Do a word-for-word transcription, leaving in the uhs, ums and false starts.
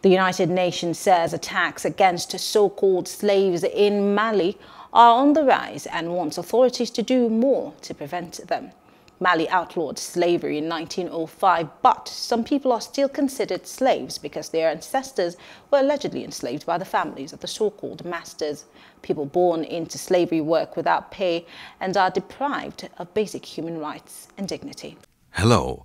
The United Nations says attacks against so-called slaves in Mali are on the rise and wants authorities to do more to prevent them. Mali outlawed slavery in nineteen oh five, but some people are still considered slaves because their ancestors were allegedly enslaved by the families of the so-called masters. People born into slavery work without pay and are deprived of basic human rights and dignity. Hello,